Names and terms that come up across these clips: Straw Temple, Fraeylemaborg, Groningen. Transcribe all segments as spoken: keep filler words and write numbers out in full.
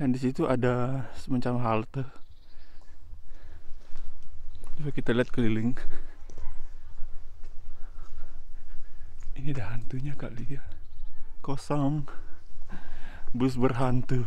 dan di situ ada semacam halte. Coba kita lihat keliling. Ini ada hantunya kali ya. Kosong. Bus berhantu.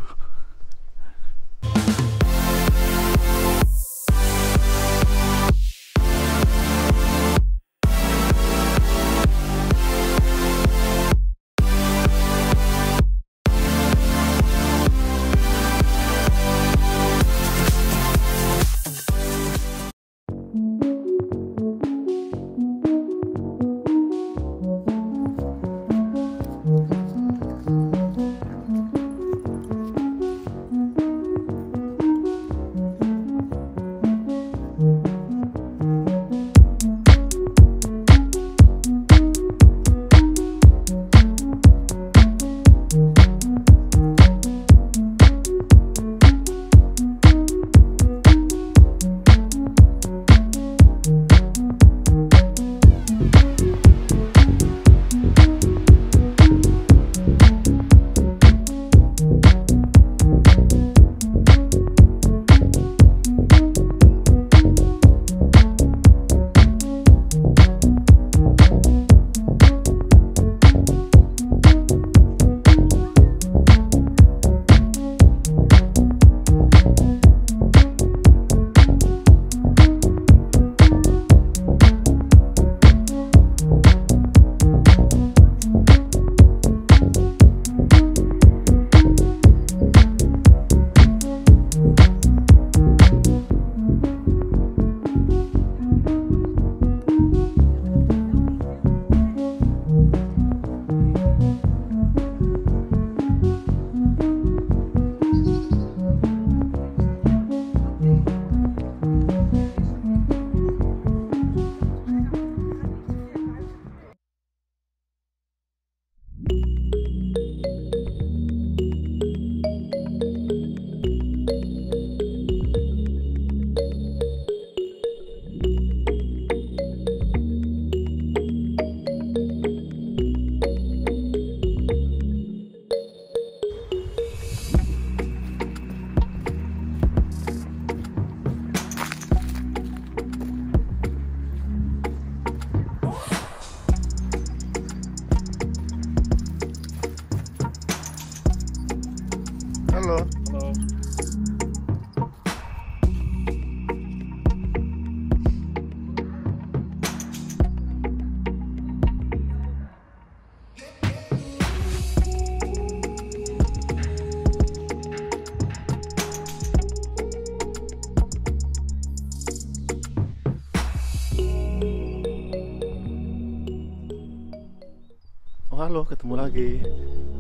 Halo, ketemu lagi.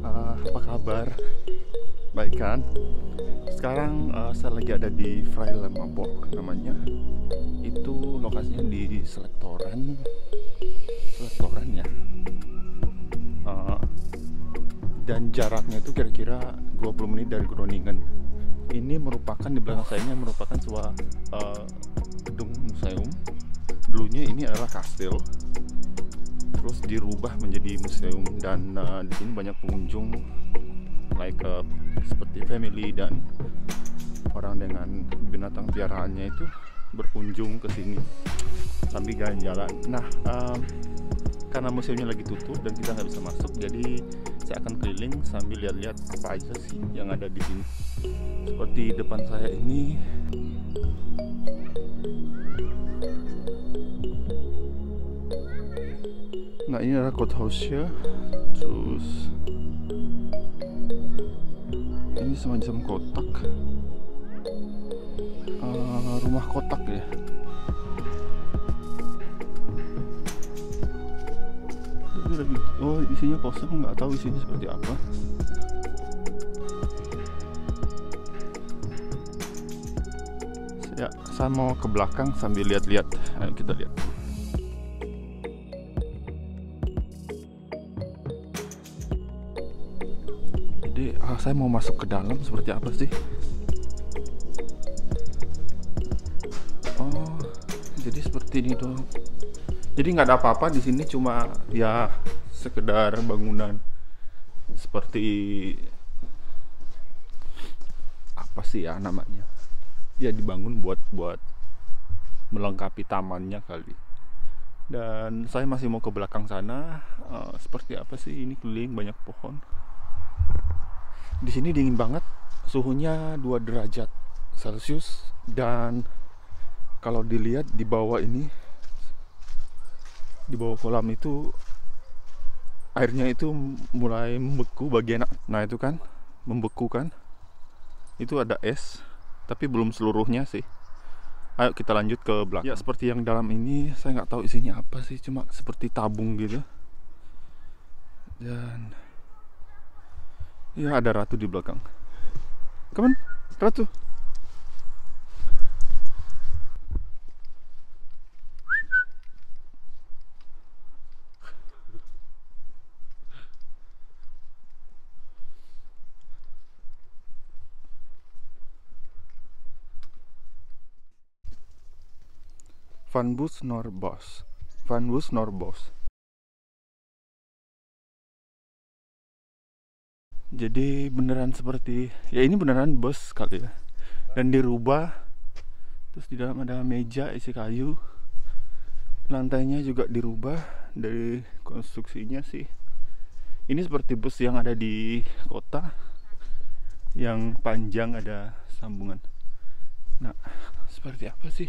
Uh, apa kabar? Baik kan? Sekarang uh, saya lagi ada di Fraeylemaborg namanya. Itu lokasinya di selektoran, selektoran ya. Uh, dan jaraknya itu kira-kira dua puluh menit dari Groningen. Ini merupakan di belakang saya ini merupakan sebuah uh, gedung museum. Dulunya ini adalah kastil. Terus dirubah menjadi museum dan uh, di sini banyak pengunjung like uh, seperti family dan orang dengan binatang piaraannya itu berkunjung ke sini sambil jalan-jalan. Nah, uh, karena museumnya lagi tutup dan kita nggak bisa masuk, jadi saya akan keliling sambil lihat-lihat apa aja sih yang ada di sini. Seperti depan saya ini. Nah, ini adalah courthouse-nya. Terus ini semacam kotak, uh, rumah kotak ya. Oh, isinya kosong, nggak tahu isinya seperti apa. Ya, saya mau ke belakang sambil lihat-lihat. Ayo kita lihat. Saya mau masuk ke dalam seperti apa sih? Oh, jadi seperti ini dong. Jadi nggak ada apa-apa di sini, cuma ya sekedar bangunan seperti sih ya namanya. Ya dibangun buat buat melengkapi tamannya kali. Dan saya masih mau ke belakang sana. Uh, seperti apa sih ini, keliling banyak pohon. Di sini dingin banget. Suhunya dua derajat Celcius dan kalau dilihat di bawah ini, di bawah kolam itu airnya itu mulai membeku bagian, nah itu kan membeku kan, itu ada es tapi belum seluruhnya sih. Ayo kita lanjut ke belakang. Ya seperti yang dalam ini saya nggak tahu isinya apa sih, cuma seperti tabung gitu. Dan ya ada ratu di belakang. Kapan ratu? Vanbus Norbos. Vanbus Norbos. Jadi beneran seperti, ya ini beneran bus kali ya. Dan dirubah. Terus di dalam ada meja isi kayu. Lantainya juga dirubah dari konstruksinya sih. Ini seperti bus yang ada di kota, yang panjang ada sambungan. Nah, seperti apa sih?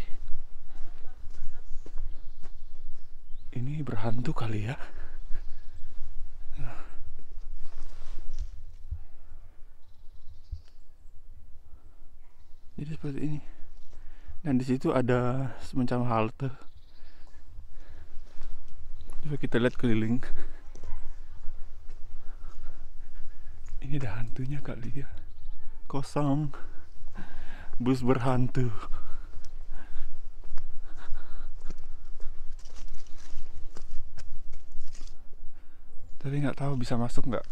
Ini berhantu kali ya. Nah. Jadi seperti ini. Dan di situ ada semacam halte. Coba kita lihat keliling. Ini ada hantunya kali ya. Kosong. Bus berhantu. Tapi nggak tahu bisa masuk nggak.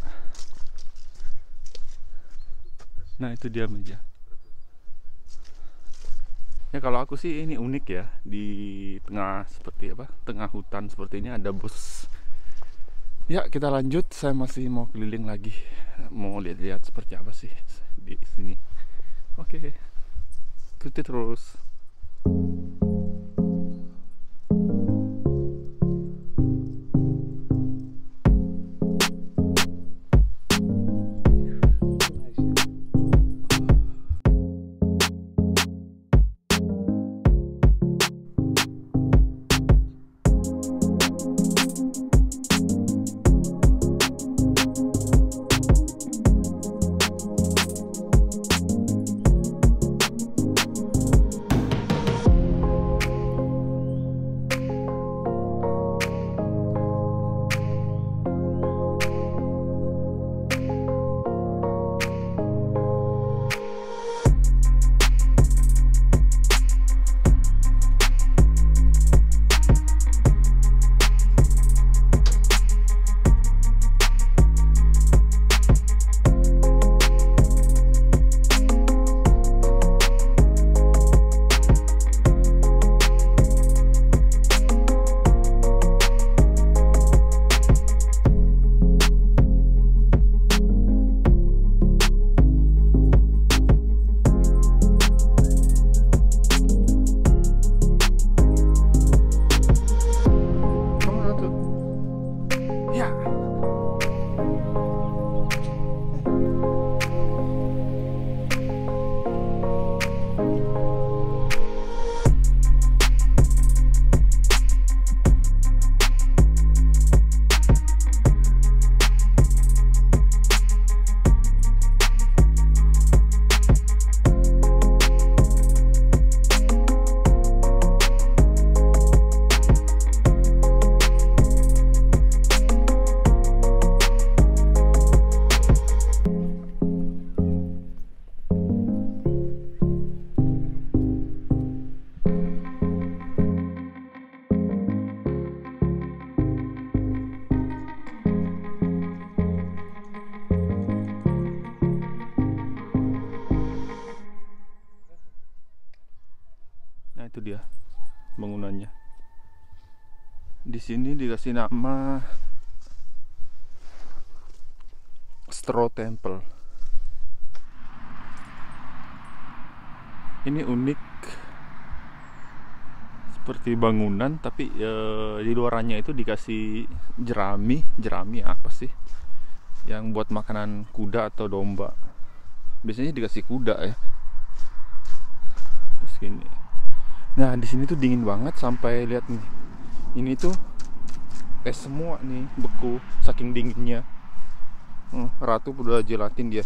Nah itu dia meja. Ya kalau aku sih ini unik ya, di tengah seperti apa, tengah hutan seperti ini ada bus. Ya kita lanjut, saya masih mau keliling lagi, mau lihat-lihat seperti apa sih di sini. Oke, ikuti terus. Bangunannya di sini dikasih nama Straw Temple. Ini unik, seperti bangunan tapi e, di luarannya itu dikasih jerami. Jerami apa sih yang buat makanan kuda atau domba? Biasanya dikasih kuda ya. Terus gini. Nah, di sini tuh dingin banget sampai lihat nih. Ini tuh es semua nih, beku saking dinginnya. Hmm, ratu udah gelatin dia.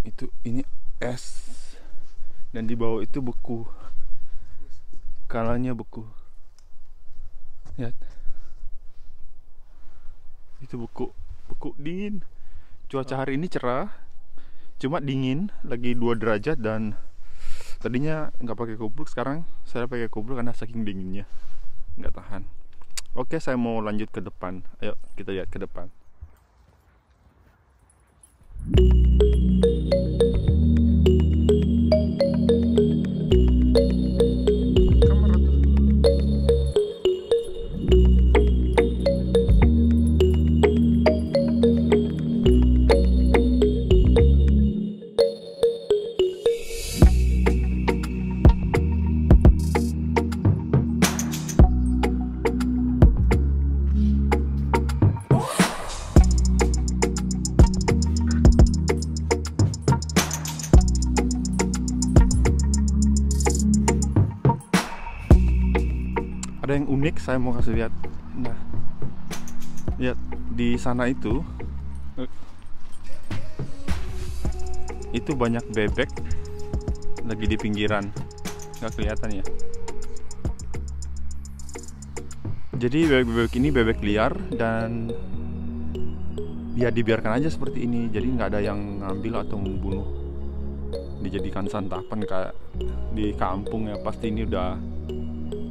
Itu ini es dan di bawah itu beku. Kalanya beku. Lihat. Itu beku, beku dingin. Cuaca hari ini cerah. Cuma dingin, lagi dua derajat dan tadinya nggak pakai kupluk, sekarang saya pakai kupluk karena saking dinginnya nggak tahan. Oke, saya mau lanjut ke depan. Ayo kita lihat ke depan. Yang unik saya mau kasih lihat. Nah, lihat di sana itu itu banyak bebek lagi di pinggiran, nggak kelihatan ya. Jadi bebek-bebek ini bebek liar dan ya dibiarkan aja seperti ini. Jadi nggak ada yang ngambil atau membunuh, dijadikan santapan kayak di kampung ya. Pasti ini udah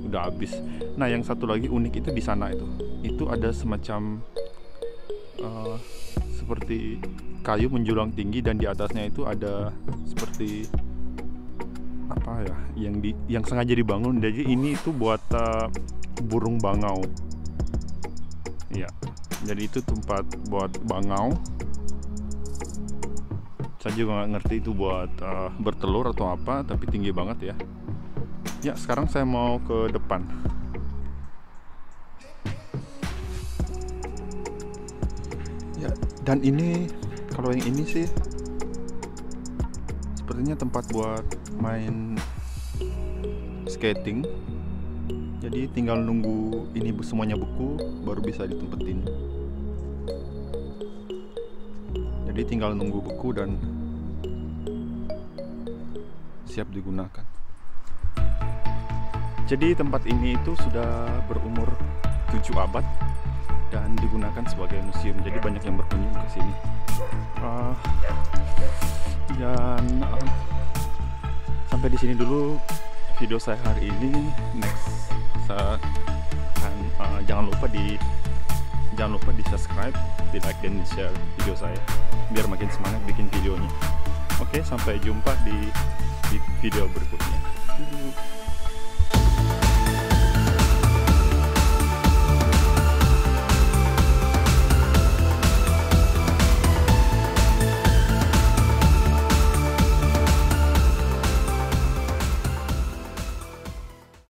udah habis. Nah, yang satu lagi unik itu di sana itu. Itu ada semacam uh, seperti kayu menjulang tinggi dan di atasnya itu ada seperti apa ya? Yang di yang sengaja dibangun. Jadi ini itu buat uh, burung bangau. Ya. Jadi itu tempat buat bangau. Saya juga nggak ngerti itu buat uh, bertelur atau apa, tapi tinggi banget ya. Ya, sekarang saya mau ke depan. Ya, dan ini kalau yang ini sih sepertinya tempat buat main skating. Jadi tinggal nunggu ini semuanya beku baru bisa ditempetin. Jadi tinggal nunggu beku dan siap digunakan. Jadi tempat ini itu sudah berumur tujuh abad dan digunakan sebagai museum. Jadi banyak yang berkunjung ke sini. Uh, dan uh, sampai di sini dulu video saya hari ini. Next, saya akan, uh, jangan lupa di jangan lupa di subscribe, di like dan di share video saya biar makin semangat bikin videonya. Oke, sampai jumpa di, di video berikutnya.